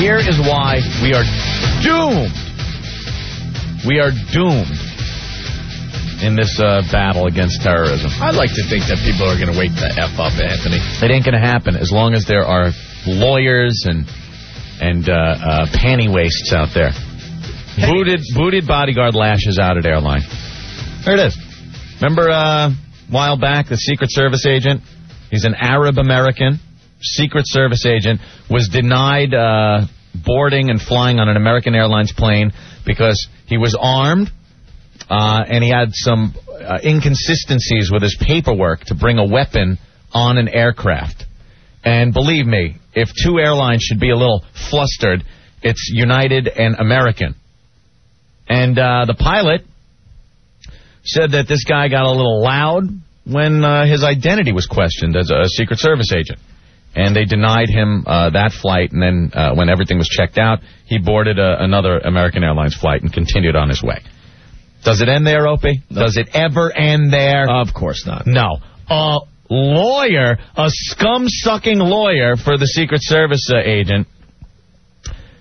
Here is why we are doomed. We are doomed in this battle against terrorism. I like to think that people are going to wake the F up, Anthony. It ain't going to happen as long as there are lawyers and panty waists out there. Booted bodyguard lashes out at airline. There it is. Remember a while back, the Secret Service agent? He's an Arab-American Secret Service agent, was denied boarding and flying on an American Airlines plane because he was armed and he had some inconsistencies with his paperwork to bring a weapon on an aircraft. And believe me, if two airlines should be a little flustered, it's United and American. And the pilot said that this guy got a little loud when his identity was questioned as a Secret Service agent. And they denied him that flight. And then when everything was checked out, he boarded another American Airlines flight and continued on his way. Does it end there, Opie? No. Does it ever end there? Of course not. No. Lawyer, a scum-sucking lawyer for the Secret Service agent,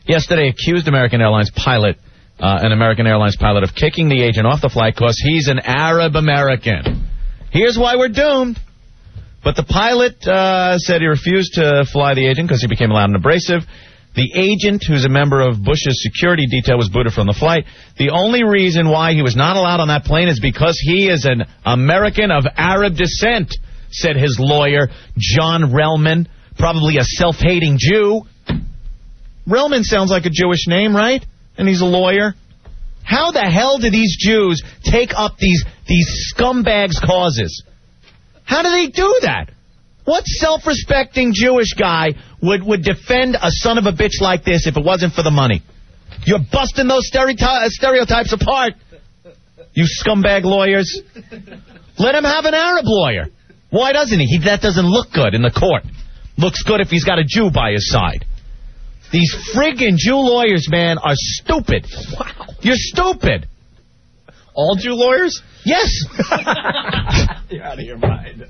yesterday accused an American Airlines pilot of kicking the agent off the flight because he's an Arab-American. Here's why we're doomed. But the pilot said he refused to fly the agent because he became loud and abrasive. The agent, who's a member of Bush's security detail, was booted from the flight. The only reason why he was not allowed on that plane is because he is an American of Arab descent, said his lawyer, John Relman, probably a self-hating Jew. Relman sounds like a Jewish name, right? And he's a lawyer. How the hell do these Jews take up these scumbags' causes? How do they do that? What self-respecting Jewish guy would defend a son of a bitch like this if it wasn't for the money? You're busting those stereotypes apart, you scumbag lawyers. Let him have an Arab lawyer. Why doesn't he? That doesn't look good in the court. Looks good if he's got a Jew by his side. These friggin' Jew lawyers, man, are stupid. Wow. You're stupid. All Jew lawyers? Yes. You're out of your mind.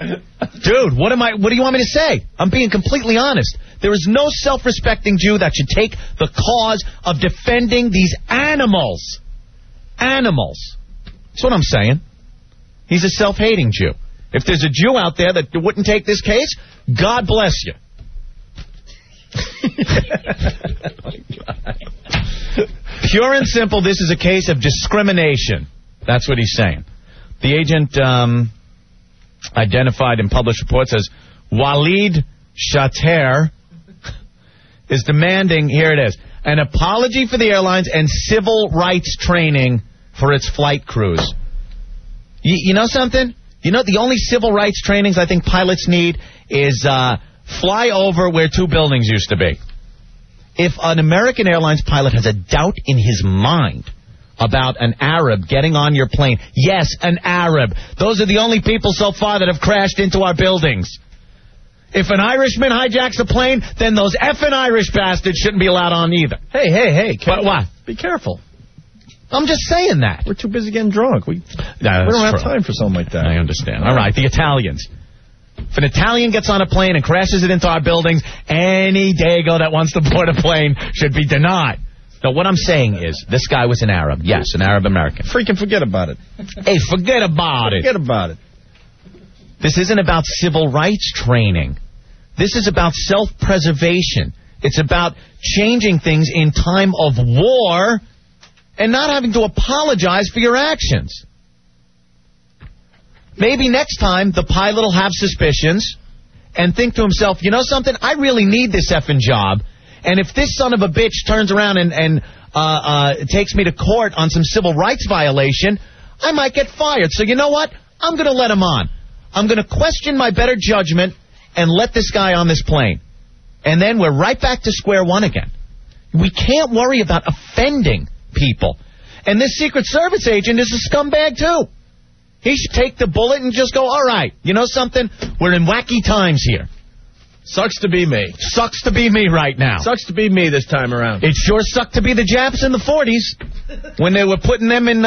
Dude, what do you want me to say? I'm being completely honest. There is no self-respecting Jew that should take the cause of defending these animals. Animals. That's what I'm saying. He's a self-hating Jew. If there's a Jew out there that wouldn't take this case, God bless you. Oh God. Pure and simple, this is a case of discrimination. That's what he's saying. The agent identified and published reports as Waleed Shater is demanding, here it is, an apology for the airlines and civil rights training for its flight crews. You know something? You know the only civil rights trainings I think pilots need is... fly over where two buildings used to be. If an American Airlines pilot has a doubt in his mind about an Arab getting on your plane, yes, an Arab. Those are the only people so far that have crashed into our buildings. If an Irishman hijacks a plane, then those effing Irish bastards shouldn't be allowed on either. Hey. But what? Be careful. I'm just saying that. We're too busy getting drunk. We don't have time for something like that. I understand. All right, the Italians. If an Italian gets on a plane and crashes it into our buildings, any dago that wants to board a plane should be denied. Now, what I'm saying is, this guy was an Arab. Yes, an Arab-American. Freaking forget about it. Hey, forget about it. This isn't about civil rights training. This is about self-preservation. It's about changing things in time of war and not having to apologize for your actions. Maybe next time the pilot will have suspicions and think to himself, you know something? I really need this effing job. And if this son of a bitch turns around and takes me to court on some civil rights violation, I might get fired. So you know what? I'm going to let him on. I'm going to question my better judgment and let this guy on this plane. And then we're right back to square one again. We can't worry about offending people. And this Secret Service agent is a scumbag, too. He should take the bullet and just go, all right, you know something? We're in wacky times here. Sucks to be me. Sucks to be me right now. Sucks to be me this time around. It sure sucked to be the Japs in the 40s when they were putting them in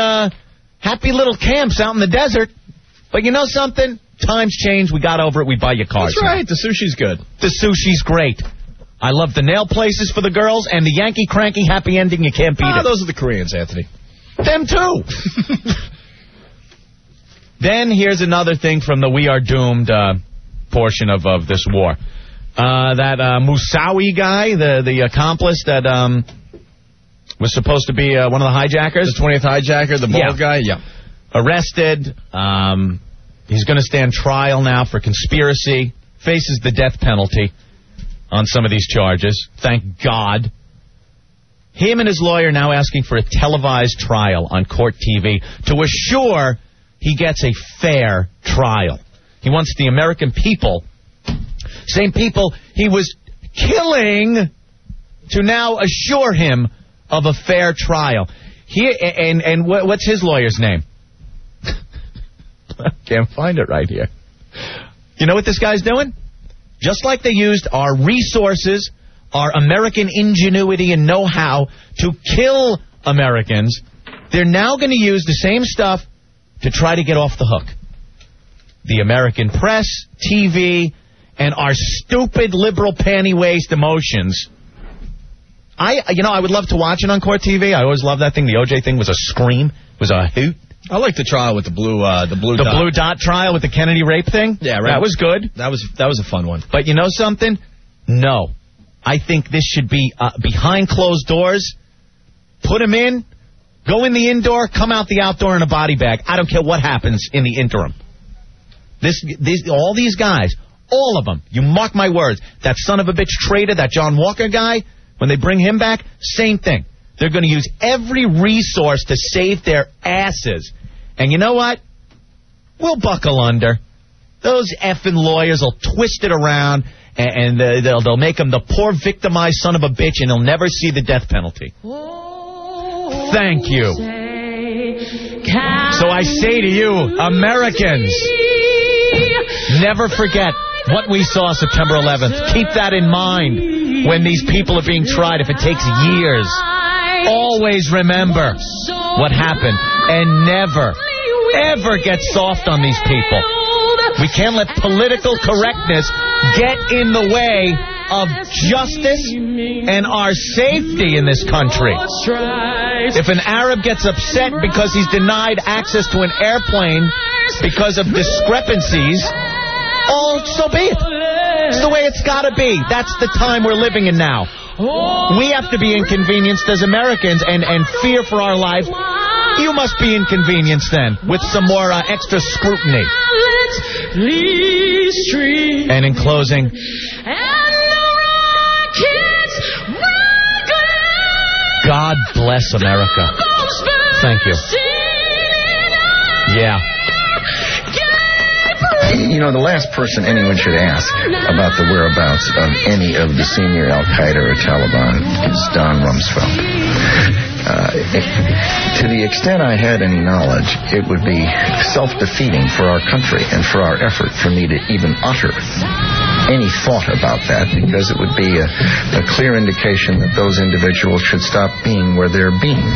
happy little camps out in the desert. But you know something? Times change. We got over it. We buy your cars. That's right. Now. The sushi's good. The sushi's great. I love the nail places for the girls and the Yankee cranky happy ending. You can't beat it. Those are the Koreans, Anthony. Them too. Then here's another thing from the We Are Doomed portion of this war. That Moussaoui guy, the accomplice that was supposed to be one of the hijackers. The 20th hijacker, the bald guy. Yeah. Arrested. He's going to stand trial now for conspiracy. Faces the death penalty on some of these charges. Thank God. Him and his lawyer now asking for a televised trial on court TV to assure he gets a fair trial. He wants the American people, same people he was killing, to now assure him of a fair trial. Here, and what's his lawyer's name? I can't find it right here. You know what this guy's doing? Just like they used our resources, our American ingenuity and know-how to kill Americans, they're now going to use the same stuff to try to get off the hook. The American press, TV, and our stupid liberal panty-waist emotions. I would love to watch it on court TV. I always loved that thing. The OJ thing was a scream. It was a hoot. I like the trial with the blue dot trial with the Kennedy rape thing. Yeah, right. That was good. That was a fun one. But you know something? No, I think this should be behind closed doors. Put him in, go in the indoor, come out the outdoor in a body bag. I don't care what happens in the interim. All these guys, all of them. You mark my words. That son of a bitch traitor, that John Walker guy. When they bring him back, same thing. They're going to use every resource to save their asses. And you know what? We'll buckle under. Those effing lawyers will twist it around, and they'll make him the poor victimized son of a bitch, and he'll never see the death penalty. Oh, thank you. So I say to you, Americans, never forget what we saw September 11th. Keep that in mind. When these people are being tried, if it takes years, always remember what happened and never, ever get soft on these people. We can't let political correctness get in the way of justice and our safety in this country. If an Arab gets upset because he's denied access to an airplane because of discrepancies, so be it. That's the way it's got to be. That's the time we're living in now. We have to be inconvenienced as Americans and fear for our life. You must be inconvenienced then with some more extra scrutiny. And in closing, God bless America. Thank you. Yeah. You know, the last person anyone should ask about the whereabouts of any of the senior Al-Qaeda or Taliban is Don Rumsfeld. To the extent I had any knowledge, it would be self-defeating for our country and for our effort for me to even utter any thought about that, because it would be a clear indication that those individuals should stop being where they're being.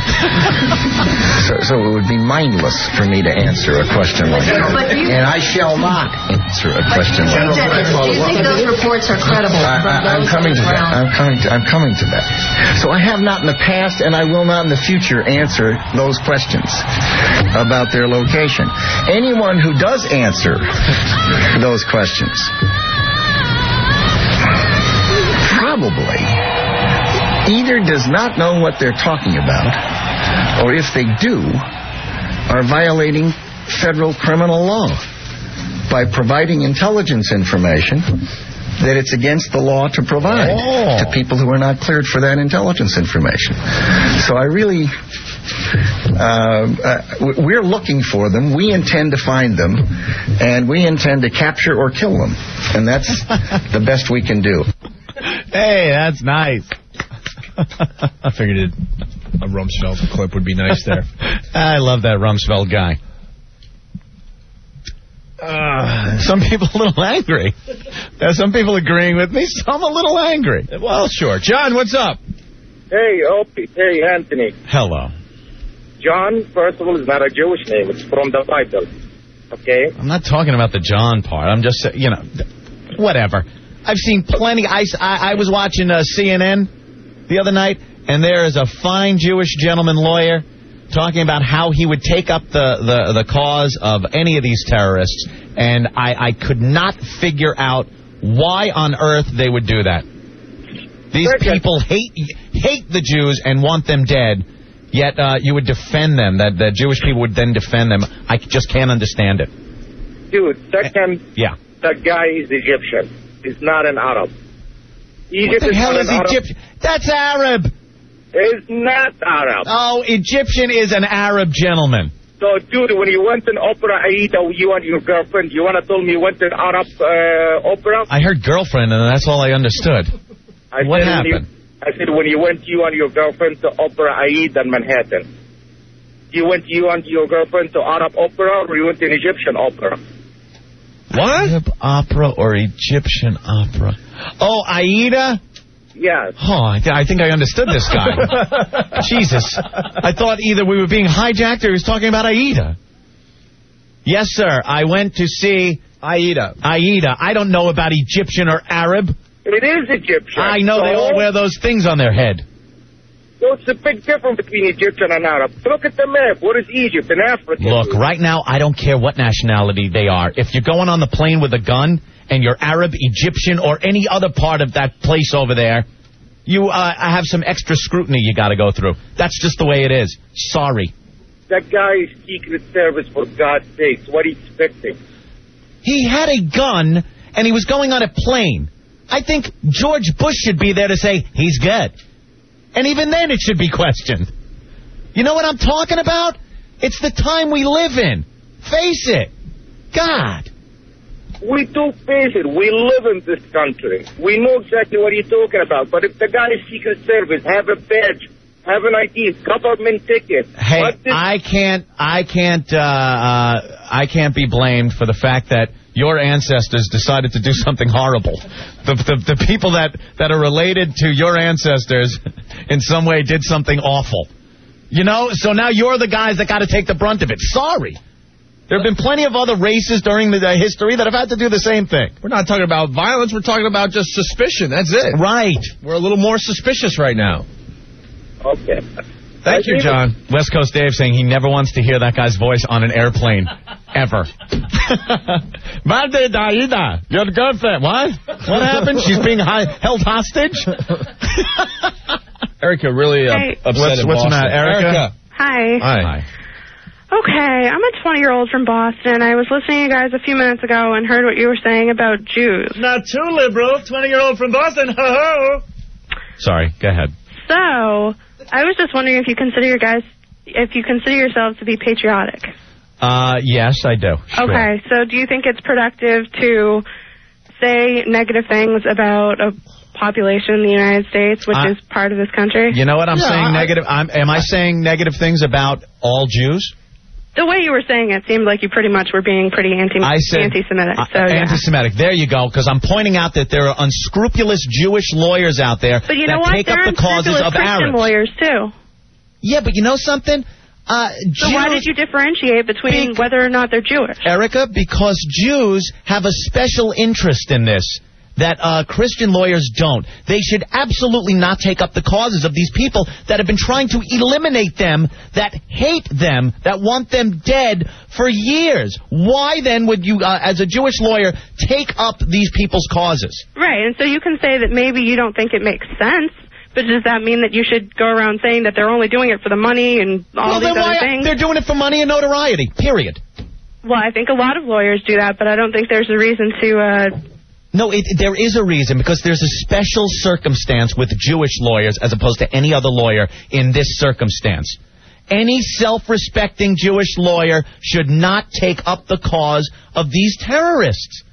so it would be mindless for me to answer a question like that. And I shall not answer a question like that. Do you think those reports are credible? I'm coming to that. So I have not in the past, and I will not in the future, answer those questions about their location. Anyone who does answer those questions probably either does not know what they're talking about, or if they do, are violating federal criminal law by providing intelligence information that it's against the law to provide to people who are not cleared for that intelligence information. So I really... we're looking for them. We intend to find them, and we intend to capture or kill them. And that's the best we can do. Hey, that's nice. I figured a Rumsfeld clip would be nice there. I love that Rumsfeld guy. Some people a little angry. There's some people agreeing with me, some a little angry. Well, sure. John, what's up? Hey, Opie. Hey, Anthony. Hello. John, first of all, is not a Jewish name. It's from the Bible. Okay? I'm not talking about the John part. I'm just, whatever. I've seen plenty. I was watching CNN the other night, and there is a fine Jewish gentleman lawyer talking about how he would take up the cause of any of these terrorists, and I could not figure out why on earth they would do that. These people hate the Jews and want them dead, yet you would defend them, that the Jewish people would then defend them. I just can't understand it. Dude, second, yeah. That guy is Egyptian. He's not an Arab. Egypt what the hell is Egyptian? That's Arab! It's not Arab. Oh, Egyptian is an Arab gentleman. So, dude, when you went in opera, Aida, you and your girlfriend, you want to tell me you went to Arab opera? I heard girlfriend, and that's all I understood. What happened? I said, when you went, you and your girlfriend, to opera Aida in Manhattan, you and your girlfriend to Arab opera, or you went to an Egyptian opera? What? Arab opera or Egyptian opera? Oh, Aida? Yes. Oh, I think I understood this guy. Jesus. I thought either we were being hijacked or he was talking about Aida. Yes, sir. I went to see Aida. Aida. I don't know about Egyptian or Arab. It is Egyptian. I know, so they all wear those things on their head. So it's a big difference between Egyptian and Arab. Look at the map. What is Egypt and Africa? Look, right now, I don't care what nationality they are. If you're going on the plane with a gun and you're Arab, Egyptian, or any other part of that place over there, you have some extra scrutiny you got to go through. That's just the way it is. Sorry. That guy is Secret Service, for God's sakes. What are you expecting? He had a gun, and he was going on a plane. I think George Bush should be there to say, he's good. And even then, it should be questioned. You know what I'm talking about? It's the time we live in. Face it. God. We do face it. We live in this country. We know exactly what you're talking about. But if the guy is Secret Service, have a badge, have an ID, government ticket. Hey, I can't be blamed for the fact that your ancestors decided to do something horrible. The people that are related to your ancestors in some way did something awful. You know, so now you're the guys that got to take the brunt of it. Sorry. There have been plenty of other races during the history that have had to do the same thing. We're not talking about violence. We're talking about just suspicion. That's it. Right. We're a little more suspicious right now. Okay. Thank you, John. West Coast Dave saying he never wants to hear that guy's voice on an airplane, ever. Aida, your girlfriend. What? What happened? She's being held hostage? Erica really upset in Boston. What's the matter, Erica? Hi. Hi. Okay, I'm a 20-year-old from Boston. I was listening to you guys a few minutes ago and heard what you were saying about Jews. Not too liberal, 20-year-old from Boston. Ho-ho! Sorry, go ahead. So, I was just wondering if you consider yourselves to be patriotic. Yes, I do. Sure. Okay, so do you think it's productive to say negative things about a population in the United States, which is part of this country? You know what I'm saying? Negative. Am I saying negative things about all Jews? The way you were saying it seemed like you pretty much were being pretty anti-Semitic. Anti-Semitic. There you go, because I'm pointing out that there are unscrupulous Jewish lawyers out there that take up the causes of Arabs. But you know what? They're unscrupulous Christian lawyers, too. Yeah, but you know something? So Jews, why did you differentiate between whether or not they're Jewish? Erica, because Jews have a special interest in this that Christian lawyers don't. They should absolutely not take up the causes of these people that have been trying to eliminate them, that hate them, that want them dead for years. Why then would you, as a Jewish lawyer, take up these people's causes? Right, and so you can say that maybe you don't think it makes sense, but does that mean that you should go around saying that they're only doing it for the money and all these other things? They're doing it for money and notoriety, period. Well, I think a lot of lawyers do that, but I don't think there's a reason to... No, there is a reason, because there's a special circumstance with Jewish lawyers as opposed to any other lawyer in this circumstance. Any self-respecting Jewish lawyer should not take up the cause of these terrorists.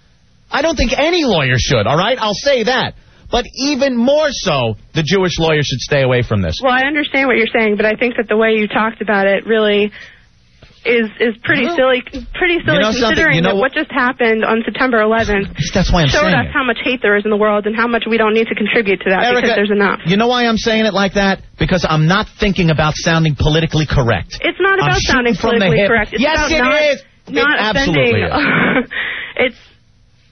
I don't think any lawyer should, all right? I'll say that. But even more so, the Jewish lawyer should stay away from this. Well, I understand what you're saying, but I think that the way you talked about it really... is pretty silly considering that what just happened on September 11th showed us how much hate there is in the world and how much we don't need to contribute to that, Erica, because there's enough. You know why I'm saying it like that? Because I'm not thinking about sounding politically correct. It's not about sounding politically correct. Yes, it is. Not offending. Absolutely is. It's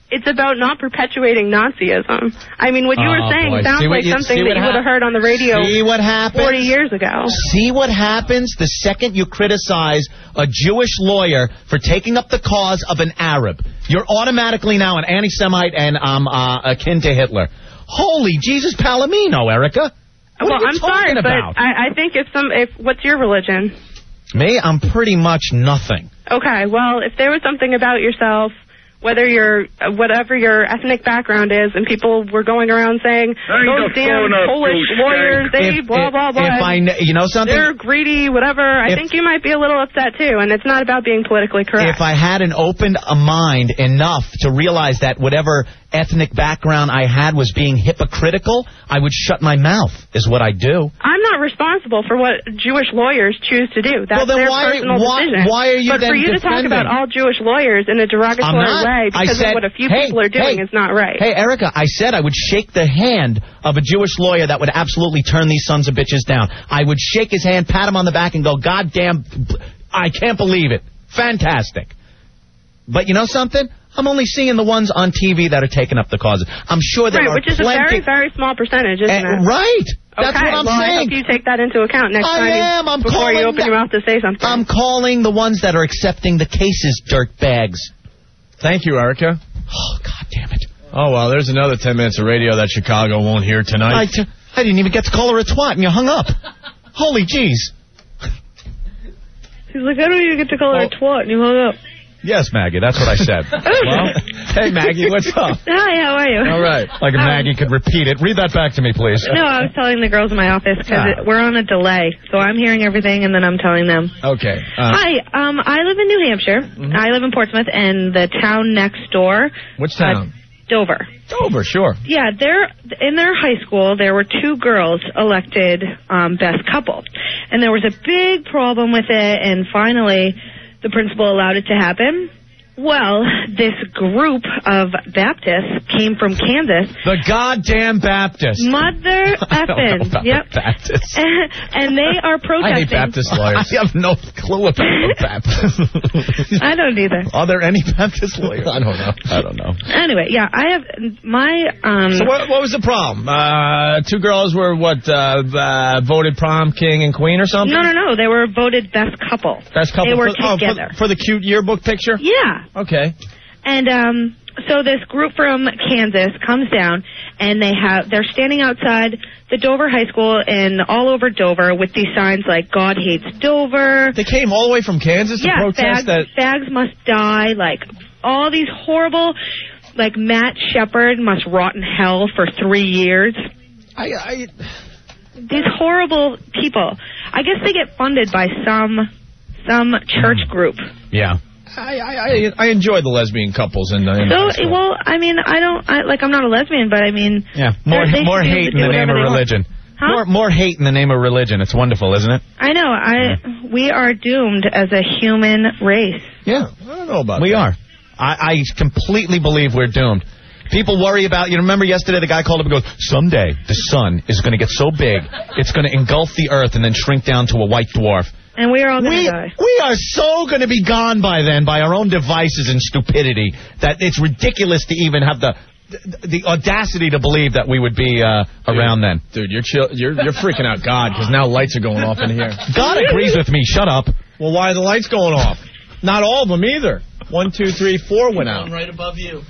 It's about not perpetuating Nazism. I mean, what you were saying sounds like something that you would have heard on the radio 40 years ago. See what happens the second you criticize a Jewish lawyer for taking up the cause of an Arab. You're automatically now an anti-Semite and akin to Hitler. Holy Jesus Palomino, Erica. What are you talking about? But I think if what's your religion? Me? I'm pretty much nothing. Okay, well, if there was something about yourself, whatever your ethnic background is, and people were going around saying, those damn Polish lawyers, they blah, blah, blah. You know something? They're greedy, whatever. I think you might be a little upset, too, and it's not about being politically correct. If I had an open mind enough to realize that whatever ethnic background I had was being hypocritical, I would shut my mouth, is what I do. I'm not responsible for what Jewish lawyers choose to do. That's their personal decision. Why are you then defending? But for you to talk about all Jewish lawyers in a derogatory way because of what a few people are doing is not right. Hey, Erica, I said I would shake the hand of a Jewish lawyer that would absolutely turn these sons of bitches down. I would shake his hand, pat him on the back, and go, God damn, I can't believe it. Fantastic. But you know something? I'm only seeing the ones on TV that are taking up the causes. I'm sure there are plenty. Right, which is a very, very small percentage, isn't it? Right. That's what I'm saying. I hope you take that into account next time before you open your mouth to say something. I'm calling the ones that are accepting the cases dirtbags. Thank you, Erica. Oh, God damn it. Oh, well, there's another 10 minutes of radio that Chicago won't hear tonight. I didn't even get to call her a twat, and you hung up. Holy jeez. She's like, I don't even get to call her a twat, and you hung up. Yes, Maggie, that's what I said. Well, hey, Maggie, what's up? Hi, how are you? All right. Like if Maggie could repeat it. Read that back to me, please. No, I was telling the girls in my office because we're on a delay. So I'm hearing everything, and then I'm telling them. Okay. Hi, I live in New Hampshire. Mm-hmm. I live in Portsmouth, and the town next door. Which town? Dover. Dover, sure. Yeah, in their high school, there were two girls elected best couple. And there was a big problem with it, and finally the principal allowed it to happen. Well, this group of Baptists came from Kansas. The goddamn Baptists. Mother effing. Yep. Baptists. And they are protesting. I hate Baptist lawyers. I have no clue about the Baptists. I don't either. Are there any Baptist lawyers? I don't know. Anyway, yeah, I have my... So what was the problem? Two girls were, voted prom king and queen or something? No. They were voted best couple. Best couple. They were together. For the cute yearbook picture? Yeah. Okay. And so this group from Kansas comes down, and they're standing outside the Dover High School and all over Dover with these signs like "God hates Dover." They came all the way from Kansas to protest that fags must die, like all these horrible, like Matt Shepard must rot in hell for 3 years. These horrible people. I guess they get funded by some church group. Yeah. I enjoy the lesbian couples in well, I mean, I'm not a lesbian, but I mean... Yeah, more hate in the name of religion. Huh? More hate in the name of religion. It's wonderful, isn't it? I know. We are doomed as a human race. Yeah, I don't know about that. We are. I completely believe we're doomed. People worry about... You remember yesterday the guy called up and goes, someday the sun is going to get so big, it's going to engulf the earth and then shrink down to a white dwarf. And we are all going to die. We are so going to be gone by then by our own devices and stupidity that it's ridiculous to even have the audacity to believe that we would be around then. Dude, you're freaking out God because now lights are going off in here. God agrees with me. Shut up. Well, why are the lights going off? Not all of them either. 1, 2, 3, 4 went out. One right above you.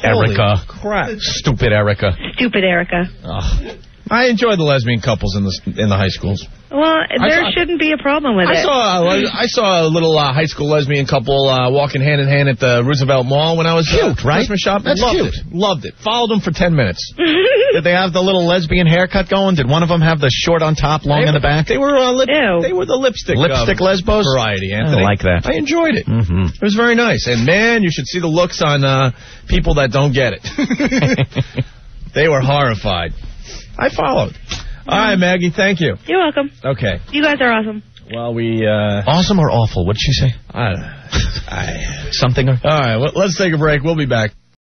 Erica. Holy crap. Stupid Erica. Stupid Erica. Ugh. I enjoy the lesbian couples in the high schools. Well, there shouldn't be a problem with it. I saw a little high school lesbian couple walking hand in hand at the Roosevelt Mall when I was right? Christmas shopping. That's cute. Loved it. Followed them for 10 minutes. Did they have the little lesbian haircut going? Did one of them have the short on top, long in the back? They were They were the lipstick lesbos variety. Anthony. I like that. I enjoyed it. Mm-hmm. It was very nice. And man, you should see the looks on people that don't get it. They were horrified. I followed. All right, Maggie, thank you. You're welcome. Okay. You guys are awesome. Well, awesome or awful? What did you say? I don't know. Something. All right, well, let's take a break. We'll be back.